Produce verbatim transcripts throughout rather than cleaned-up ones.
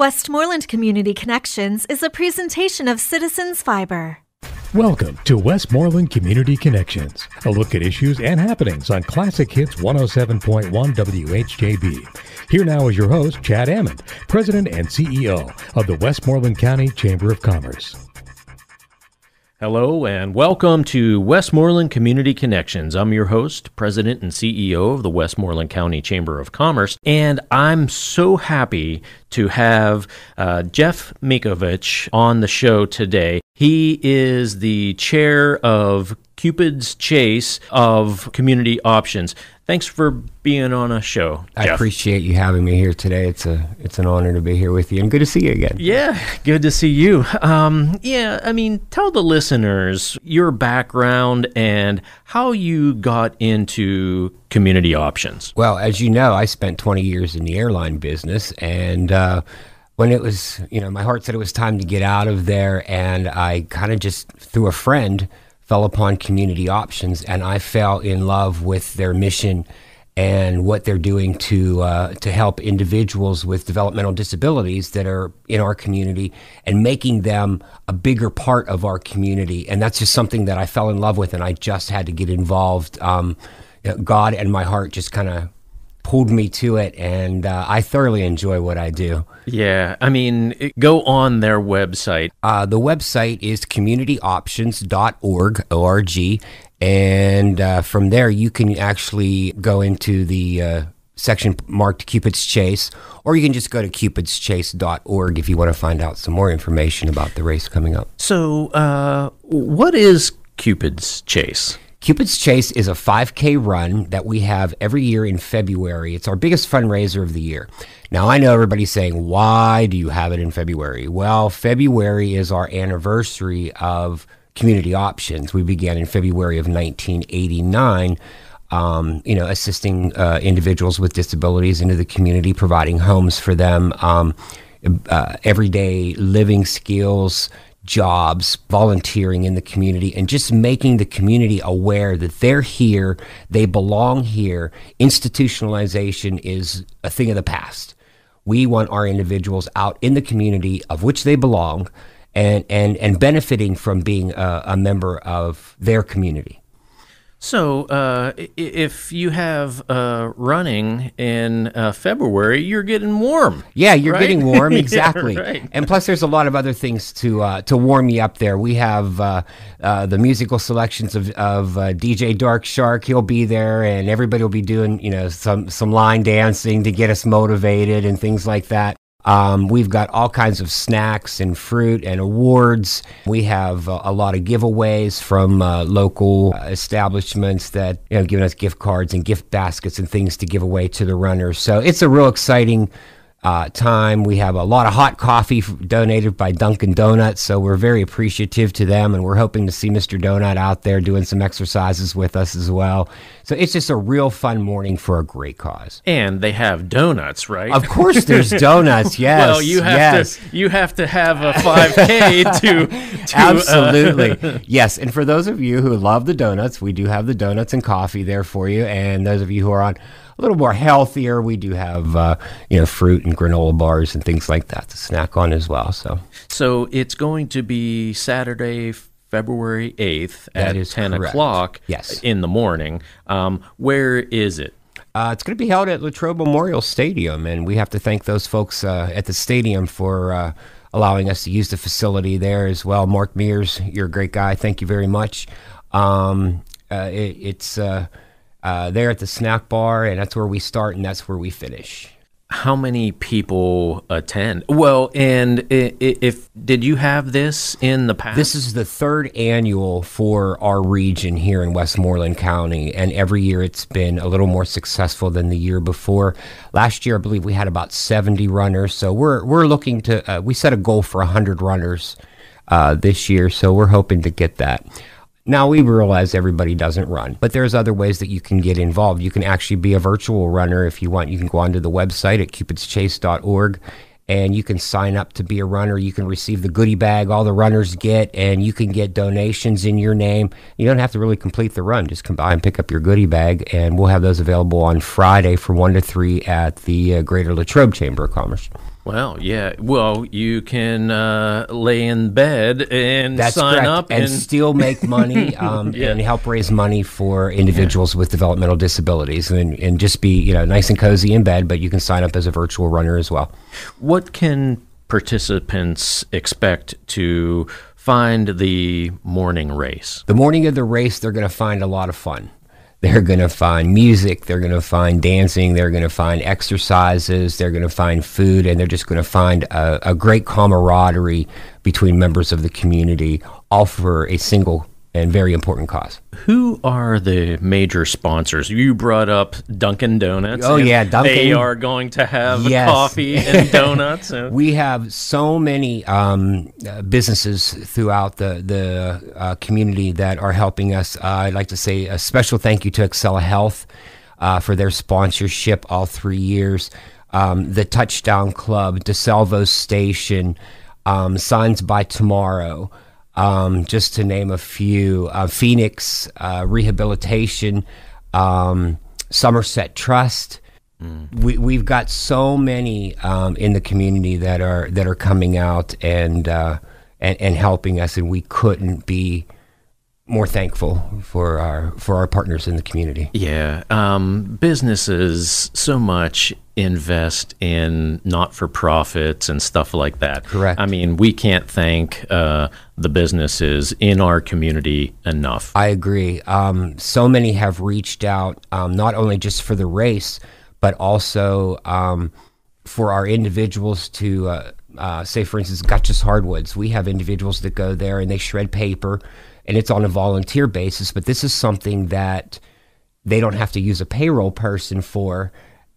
Westmoreland Community Connections is a presentation of Citizens Fiber. Welcome to Westmoreland Community Connections, a look at issues and happenings on Classic Hits one oh seven point one W H J B. Here now is your host, Chad Amond, President and C E O of the Westmoreland County Chamber of Commerce. Hello and welcome to Westmoreland Community Connections. I'm your host, President and C E O of the Westmoreland County Chamber of Commerce, and I'm so happy to have uh, Jeff Minkovich on the show today. He is the chair of Cupid's Chase of Community Options. Thanks for being on a show, Jeff. I appreciate you having me here today. It's a it's an honor to be here with you, and good to see you again. Yeah, good to see you. Um, yeah, I mean, tell the listeners your background and how you got into Community Options. Well, as you know, I spent twenty years in the airline business, and uh, when it was, you know, my heart said it was time to get out of there, and I kind of just, through a friend, fell upon Community Options, and I fell in love with their mission and what they're doing to uh, to help individuals with developmental disabilities that are in our community and making them a bigger part of our community. And that's just something that I fell in love with, and I just had to get involved. Um, you know, God and my heart just kind of pulled me to it, and uh, I thoroughly enjoy what I do. Yeah, I mean, it, go on their website. Uh, the website is community options dot org, O R G, and uh, from there you can actually go into the uh, section marked Cupid's Chase, or you can just go to cupids chase dot org if you want to find out some more information about the race coming up. So, uh, what is Cupid's Chase? Cupid's Chase is a five K run that we have every year in February. It's our biggest fundraiser of the year. Now, I know everybody's saying, why do you have it in February? Well, February is our anniversary of Community Options. We began in February of nineteen eighty-nine, um, you know, assisting uh, individuals with disabilities into the community, providing homes for them, um, uh, everyday living skills, jobs, volunteering in the community, and just making the community aware that they're here, they belong here. Institutionalization is a thing of the past. We want our individuals out in the community of which they belong and and, and benefiting from being a, a member of their community. So uh, if you have uh, running in uh, February, you're getting warm. Yeah, you're right? Getting warm, exactly. Yeah, right. And plus there's a lot of other things to uh, to warm you up there. We have uh, uh, the musical selections of, of uh, D J Dark Shark. He'll be there, and everybody will be doing, you know, some, some line dancing to get us motivated and things like that. Um, we've got all kinds of snacks and fruit and awards. We have a, a lot of giveaways from uh, local uh, establishments that, you know, giving us gift cards and gift baskets and things to give away to the runners. So it's a real exciting uh, time. We have a lot of hot coffee donated by Dunkin' Donuts, so we're very appreciative to them, and we're hoping to see Mister Donut out there doing some exercises with us as well. So it's just a real fun morning for a great cause. And they have donuts, right? Of course there's donuts, yes. Well, you have, yes. to, you have to have a five K to... to Absolutely, uh, yes. And for those of you who love the donuts, we do have the donuts and coffee there for you, and those of you who are on a little more healthier, we do have uh, you know, fruit and granola bars and things like that to snack on as well. So, so it's going to be Saturday, February eighth at ten correct. O'clock yes. in the morning. Um, where is it? Uh, it's going to be held at Latrobe Memorial Stadium, and we have to thank those folks uh, at the stadium for uh, allowing us to use the facility there as well. Mark Mears, you're a great guy. Thank you very much. Um, uh, it, it's... Uh, Uh, there at the snack bar, and that's where we start and that's where we finish. How many people attend? Well, and if, if did you have this in the past? This is the third annual for our region here in Westmoreland County, and every year it's been a little more successful than the year before. Last year, I believe we had about seventy runners, so we're we're looking to uh, we set a goal for one hundred runners uh, this year, so we're hoping to get that. Now, we realize everybody doesn't run, but there's other ways that you can get involved. You can actually be a virtual runner if you want. You can go onto the website at cupids chase dot org, and you can sign up to be a runner. You can receive the goodie bag all the runners get, and you can get donations in your name. You don't have to really complete the run. Just come by and pick up your goodie bag, and we'll have those available on Friday from one to three at the uh, Greater Latrobe Chamber of Commerce. Wow, yeah. Well, you can uh, lay in bed and That's sign correct. up. And, and still make money um, yeah. and help raise money for individuals yeah. with developmental disabilities and, and just be, you know, nice and cozy in bed, but you can sign up as a virtual runner as well. What can participants expect to find the morning race? The morning of the race, they're going to find a lot of fun. They're going to find music, they're going to find dancing, they're going to find exercises, they're going to find food, and they're just going to find a, a great camaraderie between members of the community, all for a single and very important cause. Who are the major sponsors? You brought up Dunkin' Donuts. Oh, yeah, Dunkin'. They are going to have yes. coffee and donuts. And we have so many um, businesses throughout the, the uh, community that are helping us. Uh, I'd like to say a special thank you to Excella Health uh, for their sponsorship all three years. Um, the Touchdown Club, DeSalvo Station, um, Signs by Tomorrow, Um, just to name a few, uh, Phoenix, uh, Rehabilitation, um, Somerset Trust. Mm. We, we've got so many um, in the community that are that are coming out and, uh, and and helping us, and we couldn't be more thankful for our for our partners in the community. Yeah, um, businesses so much invest in not-for-profits and stuff like that. Correct. I mean, we can't thank uh, the businesses in our community enough. I agree. Um, so many have reached out, um, not only just for the race, but also um, for our individuals to, uh, uh, say, for instance, Gutchess Hardwoods. We have individuals that go there and they shred paper, and it's on a volunteer basis, but this is something that they don't have to use a payroll person for,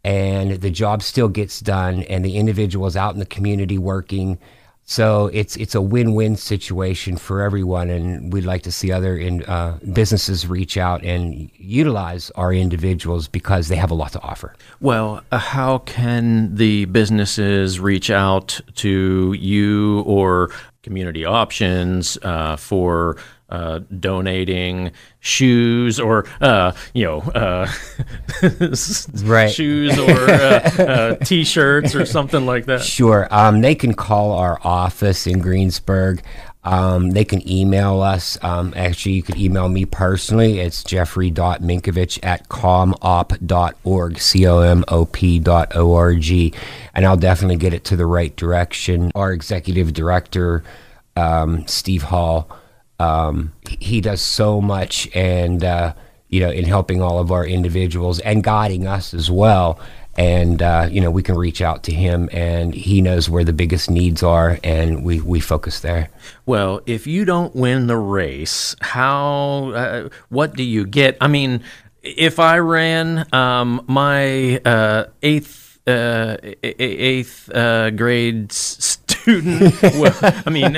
and the job still gets done, and the individual is out in the community working. So it's it's a win-win situation for everyone, and we'd like to see other in, uh, businesses reach out and utilize our individuals because they have a lot to offer. Well, uh, how can the businesses reach out to you or Community Options uh, for Uh, donating shoes or, uh, you know, uh, right. shoes or uh, uh, T-shirts or something like that? Sure. Um, they can call our office in Greensburg. Um, they can email us. Um, actually, you could email me personally. It's jeffrey dot minkovich at comop dot org, C O M O P dot O R G, and I'll definitely get it to the right direction. Our executive director, um, Steve Hall, Um, he does so much, and uh, you know, in helping all of our individuals and guiding us as well. And uh, you know, we can reach out to him, and he knows where the biggest needs are, and we we focus there. Well, if you don't win the race, how? Uh, what do you get? I mean, if I ran um, my uh, eighth uh, eighth uh, grade St- Student, well, I mean,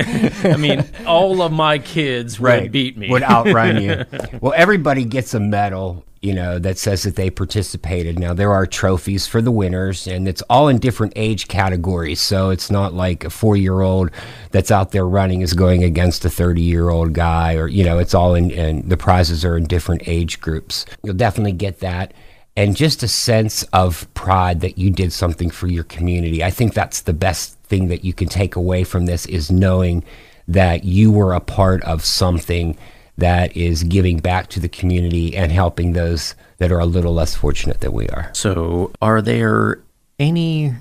I mean, all of my kids right. would beat me, would outrun you. Well, everybody gets a medal, you know, that says that they participated. Now there are trophies for the winners, and it's all in different age categories. So it's not like a four-year-old that's out there running is going against a thirty-year-old guy, or you know, it's all in. And the prizes are in different age groups. You'll definitely get that. And just a sense of pride that you did something for your community. I think that's the best thing that you can take away from this, is knowing that you were a part of something that is giving back to the community and helping those that are a little less fortunate than we are. So are there any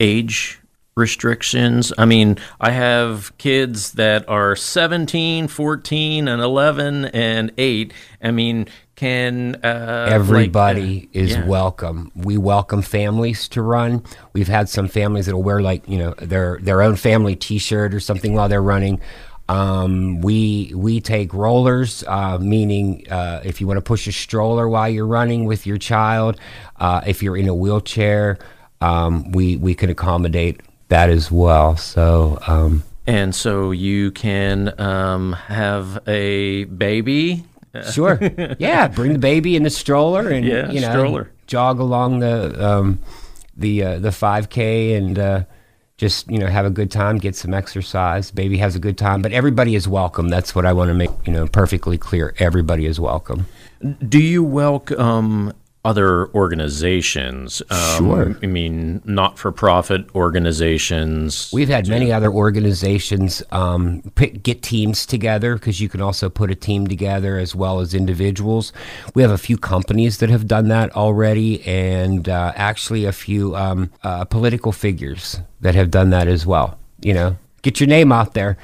age restrictions? I mean, I have kids that are seventeen, fourteen, and eleven, and eight. I mean, can uh, everybody like, uh, is yeah. welcome. We welcome families to run. We've had some families that'll wear like, you know, their their own family T-shirt or something while they're running. Um, we we take rollers, uh, meaning uh, if you want to push a stroller while you're running with your child, uh, if you're in a wheelchair, um, we we can accommodate that as well. So. Um, and so you can um, have a baby. Sure. Yeah, bring the baby in the stroller and yeah, you know stroller. jog along the um, the uh, the five K and uh, just you know have a good time, get some exercise. Baby has a good time, but everybody is welcome. That's what I want to make you know perfectly clear. Everybody is welcome. Do you welcome other organizations. Um, sure. I mean, not-for-profit organizations. We've had many other organizations um, pick, get teams together, because you can also put a team together as well as individuals. We have a few companies that have done that already, and uh, actually a few um, uh, political figures that have done that as well. You know, get your name out there.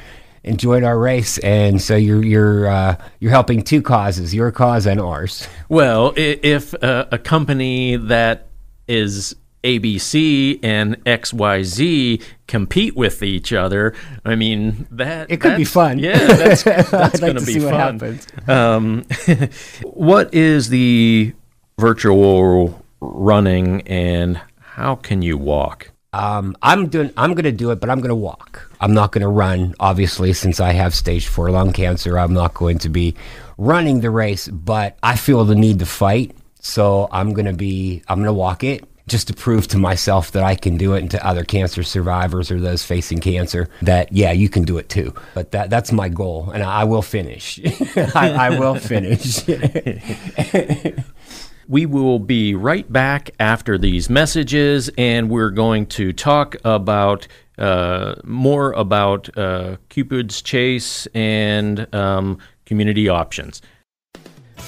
Enjoyed our race, and so you're you're uh, you're helping two causes, your cause and ours. Well, if uh, a company that is A B C and X Y Z compete with each other, I mean that it could be fun. Yeah, that's, that's I'd like to see what happens. Um, what is the virtual running, and how can you walk? Um, I'm doing. I'm going to do it, but I'm going to walk. I'm not going to run, obviously, since I have stage four lung cancer. I'm not going to be running the race, but I feel the need to fight, so I'm going to be. I'm going to walk it just to prove to myself that I can do it, and to other cancer survivors or those facing cancer that yeah, you can do it too. But that that's my goal, and I will finish. I, I will finish. We will be right back after these messages, and we're going to talk about uh, more about uh, Cupid's Chase and um, Community Options.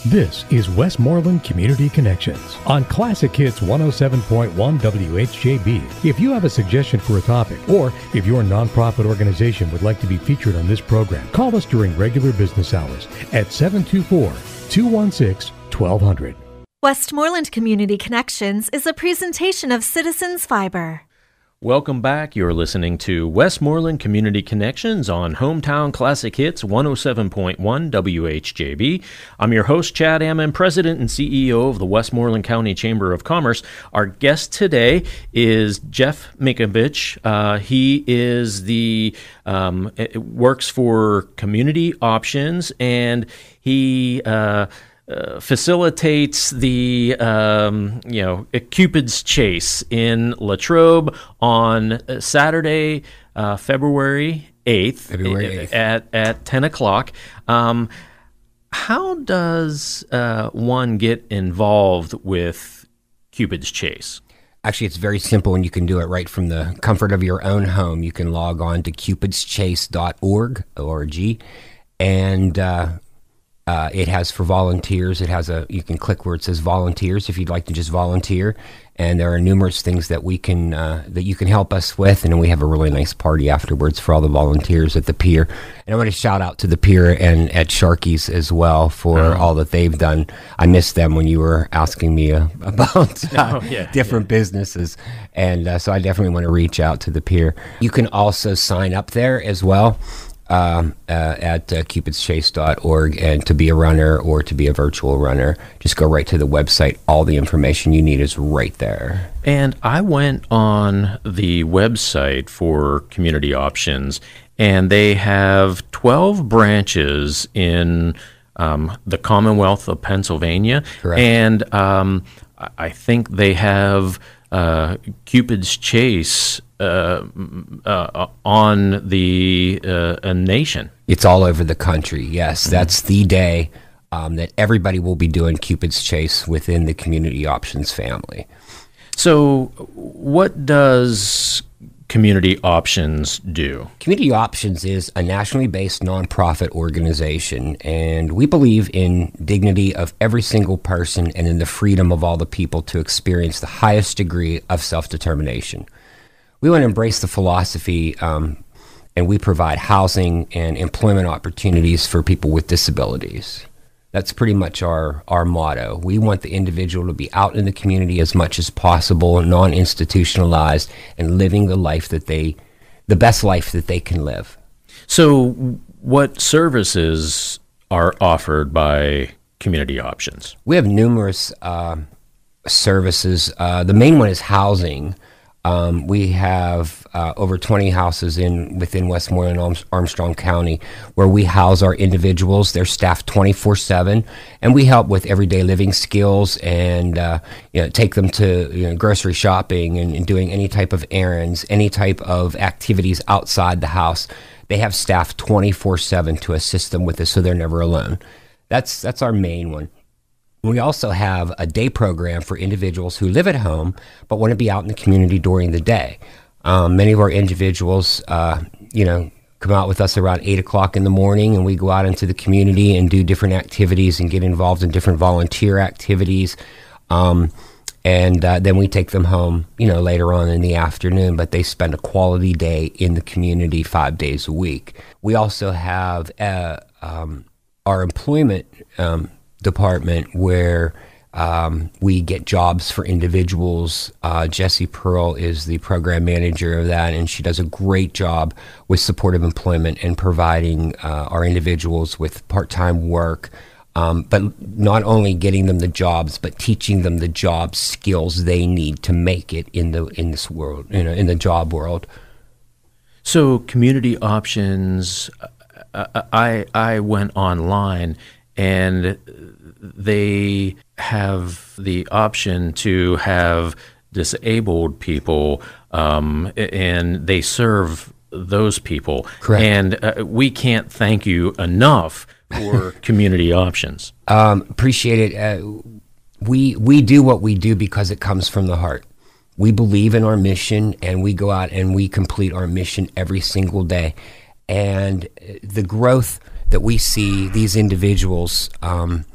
This is Westmoreland Community Connections on Classic Hits one oh seven point one W H J B. If you have a suggestion for a topic, or if your nonprofit organization would like to be featured on this program, call us during regular business hours at seven two four, two one six, one two zero zero. Westmoreland Community Connections is a presentation of Citizens Fiber. Welcome back. You're listening to Westmoreland Community Connections on Hometown Classic Hits one oh seven point one W H J B. I'm your host, Chad Amond, President and C E O of the Westmoreland County Chamber of Commerce. Our guest today is Jeff Minkovich. Uh, he is the um, works for Community Options, and he uh, Uh, facilitates the um, you know Cupid's Chase in Latrobe on Saturday, uh, February eighth, February eighth at at ten o'clock. Um, how does uh, one get involved with Cupid's Chase? Actually, it's very simple, and you can do it right from the comfort of your own home. You can log on to cupids chase dot org, O R G, and uh, Uh, it has for volunteers. It has a, you can click where it says volunteers if you'd like to just volunteer. And there are numerous things that we can, uh, that you can help us with. And we have a really nice party afterwards for all the volunteers at the pier. And I want to shout out to the pier and at Sharky's as well for oh. all that they've done. I missed them when you were asking me uh, about uh, oh, yeah, different yeah. businesses. And uh, so I definitely want to reach out to the pier. You can also sign up there as well. Um, uh, at uh, cupids chase dot org, and to be a runner or to be a virtual runner, just go right to the website. All the information you need is right there. And I went on the website for Community Options, and they have twelve branches in um, the Commonwealth of Pennsylvania. Correct. And um, I think they have uh, Cupid's Chase Uh, uh, on the uh, a nation. It's all over the country, yes. Mm-hmm. That's the day um, that everybody will be doing Cupid's Chase within the Community Options family. So what does Community Options do? Community Options is a nationally based nonprofit organization, and we believe in dignity of every single person and in the freedom of all the people to experience the highest degree of self-determination. We want to embrace the philosophy, um, and we provide housing and employment opportunities for people with disabilities. That's pretty much our, our motto. We want the individual to be out in the community as much as possible, non-institutionalized, and living the life that they, the best life that they can live. So what services are offered by Community Options? We have numerous uh, services. Uh, the main one is housing. Um, we have uh, over twenty houses in within Westmoreland Armstrong County where we house our individuals. They're staffed twenty-four seven, and we help with everyday living skills and uh, you know, take them to you know, grocery shopping and, and doing any type of errands, any type of activities outside the house. They have staff twenty-four seven to assist them with this, so they're never alone. That's that's our main one. We also have a day program for individuals who live at home but want to be out in the community during the day. Um, many of our individuals, uh, you know, come out with us around eight o'clock in the morning, and we go out into the community and do different activities and get involved in different volunteer activities. Um, and uh, then we take them home, you know, later on in the afternoon, but they spend a quality day in the community five days a week. We also have uh, um, our employment um, department where um, we get jobs for individuals. Uh, Jesse Pearl is the program manager of that, and she does a great job with supportive employment and providing uh, our individuals with part-time work. Um, but not only getting them the jobs, but teaching them the job skills they need to make it in the in this world, you know, in the job world. So Community Options, I I went online and they have the option to have disabled people, um, and they serve those people. Correct. And uh, we can't thank you enough for Community Options. Um, appreciate it. Uh, we we do what we do because it comes from the heart. We believe in our mission, and we go out and we complete our mission every single day. And the growth that we see these individuals, um,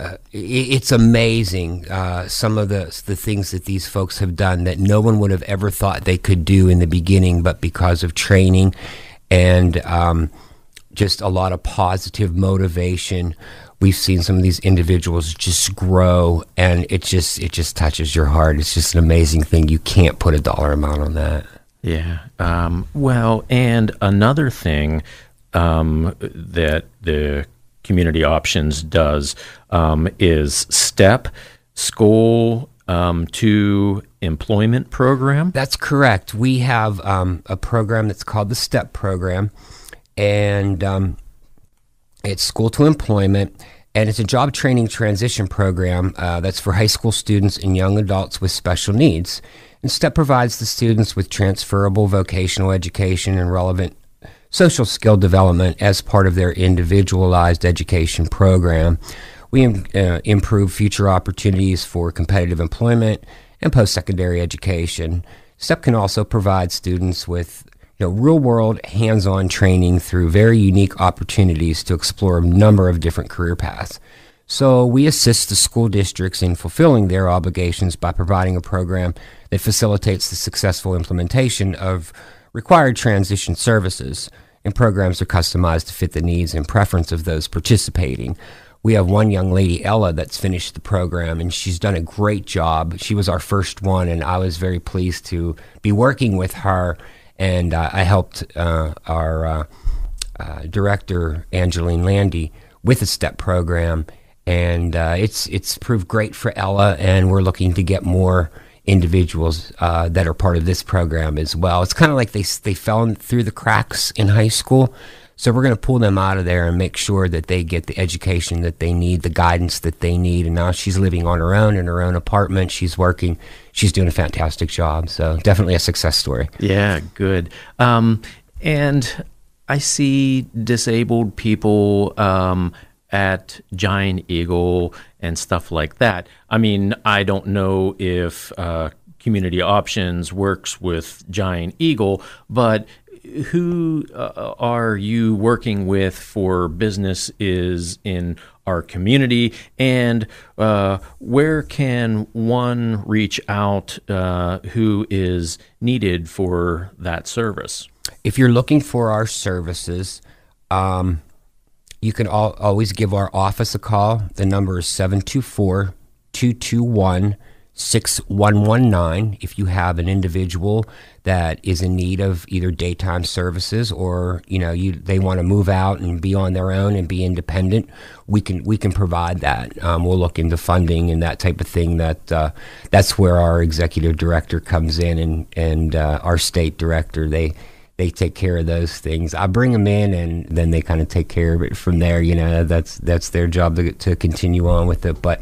uh, it, it's amazing. Uh, some of the the things that these folks have done that no one would have ever thought they could do in the beginning, but because of training and um, just a lot of positive motivation, we've seen some of these individuals just grow, and it just it just touches your heart. It's just an amazing thing. You can't put a dollar amount on that. Yeah. Um, well, and another thing um, that the Community Options does um, is STEP, School um, to Employment Program. That's correct. We have um, a program that's called the STEP program. And um, it's School to Employment, and it's a job training transition program uh, that's for high school students and young adults with special needs. And STEP provides the students with transferable vocational education and relevant social skill development as part of their individualized education program. We uh, improve future opportunities for competitive employment and post-secondary education. STEP can also provide students with Know, real-world hands-on training through very unique opportunities to explore a number of different career paths. So we assist the school districts in fulfilling their obligations by providing a program that facilitates the successful implementation of required transition services, and programs are customized to fit the needs and preference of those participating. We have one young lady, Ella, that's finished the program, and she's done a great job. She was our first one, and I was very pleased to be working with her. And uh, I helped uh, our uh, uh, director, Angeline Landy, with a STEP program. And uh, it's it's proved great for Ella, and we're looking to get more individuals uh, that are part of this program as well. It's kind of like they, they fell in, through the cracks in high school. So we're going to pull them out of there and make sure that they get the education that they need, the guidance that they need. And now she's living on her own in her own apartment. She's working. She's doing a fantastic job. So definitely a success story. Yeah, good. Um, and I see disabled people um, at Giant Eagle and stuff like that. I mean, I don't know if uh, Community Options works with Giant Eagle, but who uh, are you working with for business is in our community, and uh, where can one reach out uh, who is needed for that service? If you're looking for our services, um, you can al- always give our office a call. The number is seven two four, two two one, six one one nine if you have an individual that is in need of either daytime services, or you know you they want to move out and be on their own and be independent. We can we can provide that. Um, we'll look into funding and that type of thing. That uh, that's where our executive director comes in, and and uh, our state director. They they take care of those things. I bring them in, and then they kind of take care of it from there. You know that's that's their job to, to continue on with it. But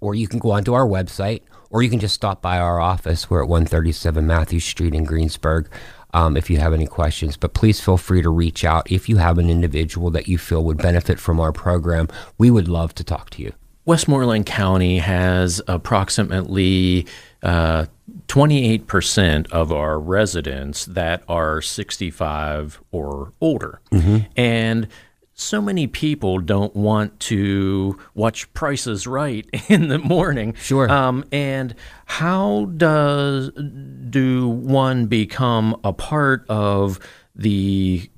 or you can go onto our website, or you can just stop by our office. We're at one thirty-seven Matthews Street in Greensburg um, if you have any questions. But please feel free to reach out if you have an individual that you feel would benefit from our program. We would love to talk to you. Westmoreland County has approximately uh, twenty-eight percent of our residents that are sixty-five or older. Mm-hmm. And so many people don't want to watch Price is Right in the morning. Sure. Um, and how does do one become a part of the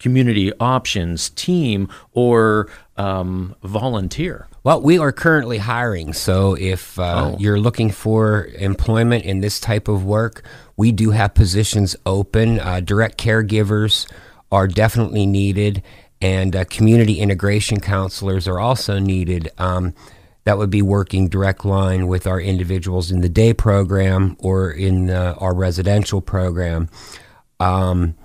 Community Options team or um, volunteer? Well, we are currently hiring, so if uh, oh. you're looking for employment in this type of work, we do have positions open. Uh, direct caregivers are definitely needed, and uh, community integration counselors are also needed. Um, that would be working direct line with our individuals in the day program or in uh, our residential program. Um,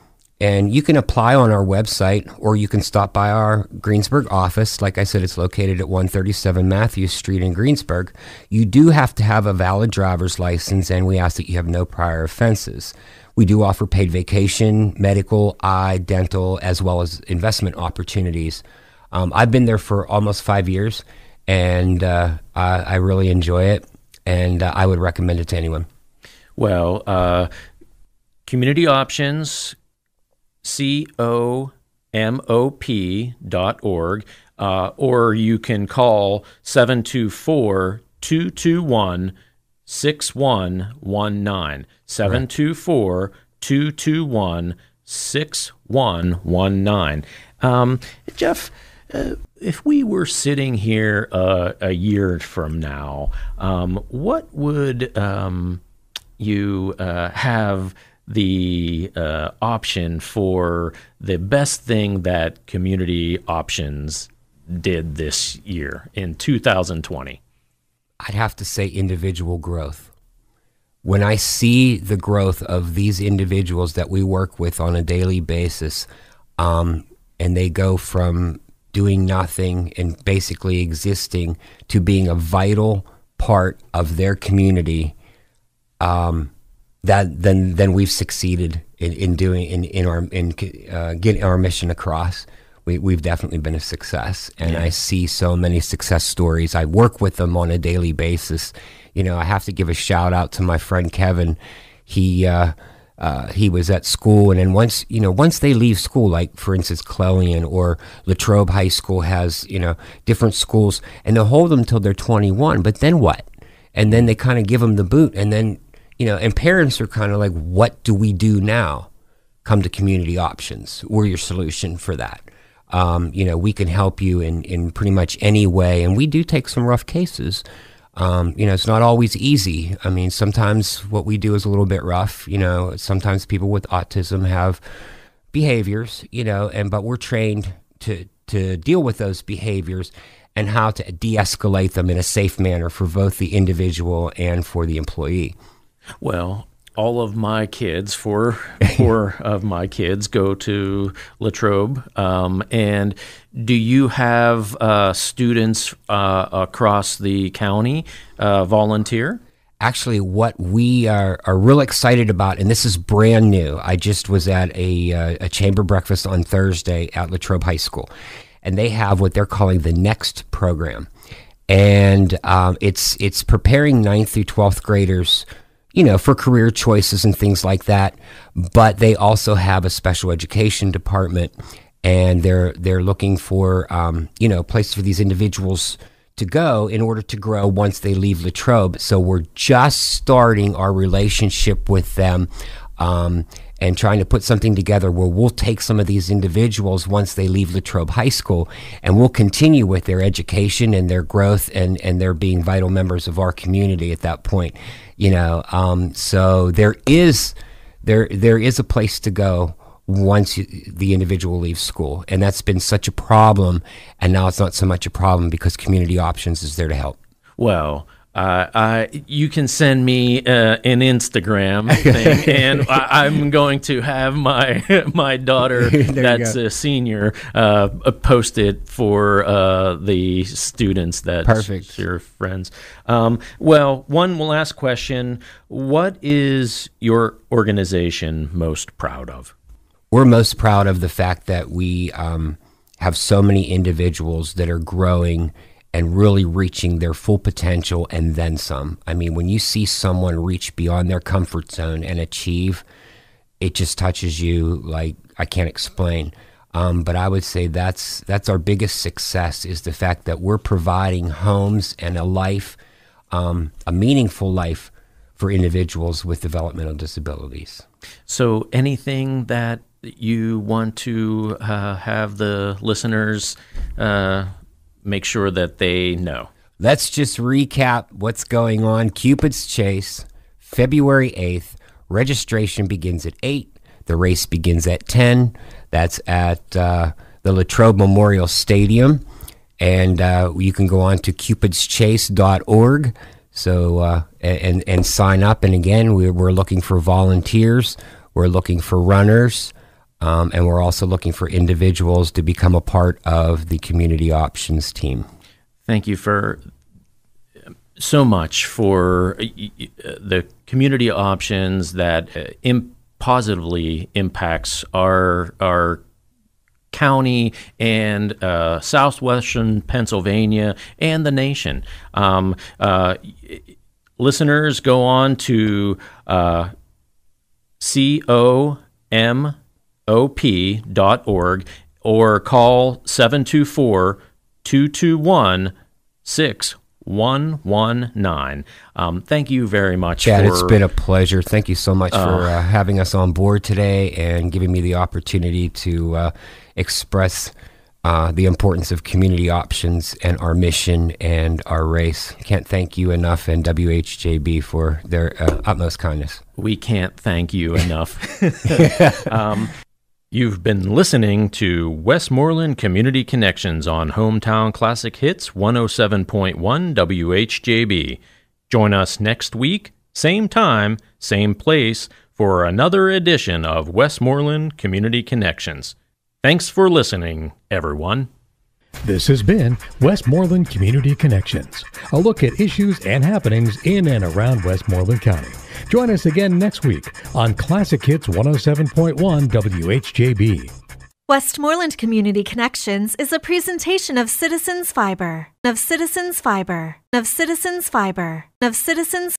And you can apply on our website, or you can stop by our Greensburg office. Like I said, it's located at one thirty-seven Matthews Street in Greensburg. You do have to have a valid driver's license, and we ask that you have no prior offenses. We do offer paid vacation, medical, eye, dental, as well as investment opportunities. Um, I've been there for almost five years, and uh, I, I really enjoy it, and uh, I would recommend it to anyone. Well, uh, Community Options... C O M O P dot org, uh, or you can call seven two four, two two one, six one one nine, seven two four, two two one, six one one nine. Um, Jeff, uh, if we were sitting here uh, a year from now, um, what would um, you uh, have the uh, option for the best thing that Community Options did this year in two thousand twenty? I'd have to say individual growth. When I see the growth of these individuals that we work with on a daily basis, um, and they go from doing nothing and basically existing to being a vital part of their community, um, that then then we've succeeded in, in doing in in our in uh, getting our mission across. We we've definitely been a success, and yeah. I see so many success stories. I work with them on a daily basis. You know, I have to give a shout out to my friend Kevin. He uh, uh, he was at school, and then once you know once they leave school, like for instance Clellian or Latrobe High School has you know different schools, and they'll hold them till they're twenty-one. But then what? And then they kind of give them the boot, and then. You know, and parents are kind of like, what do we do now? Come to Community Options. We're your solution for that. Um, you know, we can help you in, in pretty much any way. And we do take some rough cases. Um, you know, it's not always easy. I mean, sometimes what we do is a little bit rough. You know, sometimes people with autism have behaviors, you know, and but we're trained to, to deal with those behaviors and how to de-escalate them in a safe manner for both the individual and for the employee. Well, all of my kids, four, four of my kids go to Latrobe. Um, and do you have uh, students uh, across the county uh, volunteer? Actually, what we are, are real excited about, and this is brand new. I just was at a, uh, a chamber breakfast on Thursday at Latrobe High School, and they have what they're calling the NEXT program. And um, it's it's preparing ninth through twelfth graders you know, for career choices and things like that. But they also have a special education department, and they're they're looking for, um, you know, places for these individuals to go in order to grow once they leave Latrobe. So we're just starting our relationship with them um, and trying to put something together where we'll take some of these individuals once they leave Latrobe High School, and we'll continue with their education and their growth and, and their being vital members of our community at that point. You know, um, so there is there there is a place to go once you, the individual leaves school, and that's been such a problem. And now it's not so much a problem because Community Options is there to help. Well, uh, I you can send me uh, an Instagram thing, and I, I'm going to have my my daughter that's a senior uh, post it for uh, the students that Perfect. Your friends. Um, well, one last question. What is your organization most proud of? We're most proud of the fact that we um, have so many individuals that are growing and really reaching their full potential and then some. I mean, when you see someone reach beyond their comfort zone and achieve, it just touches you like I can't explain. Um, but I would say that's that's our biggest success, is the fact that we're providing homes and a life, um, a meaningful life for individuals with developmental disabilities. So anything that you want to uh, have the listeners uh, make sure that they know? Let's just recap what's going on. Cupid's Chase, February eighth. Registration begins at eight. The race begins at ten. That's at uh, the Latrobe Memorial Stadium. And uh, you can go on to cupids chase dot org so, uh, and, and sign up. And again, we, we're looking for volunteers. We're looking for runners. Um, and we're also looking for individuals to become a part of the Community Options team. Thank you for so much for the Community Options that imp- positively impacts our our county and uh, southwestern Pennsylvania and the nation. Um, uh, listeners, go on to uh, C O M O P dot org or call seven two four, two two one, six one one nine. Um, thank you very much, Chad. It's been a pleasure. Thank you so much uh, for uh, having us on board today and giving me the opportunity to uh, express uh, the importance of Community Options and our mission and our race. Can't thank you enough, and W H J B for their uh, utmost kindness. We can't thank you enough. um, You've been listening to Westmoreland Community Connections on Hometown Classic Hits one oh seven point one W H J B. Join us next week, same time, same place, for another edition of Westmoreland Community Connections. Thanks for listening, everyone. This has been Westmoreland Community Connections, a look at issues and happenings in and around Westmoreland County. Join us again next week on Classic Hits one oh seven point one W H J B. Westmoreland Community Connections is a presentation of Citizens Fiber, of Citizens Fiber, of Citizens Fiber, of Citizens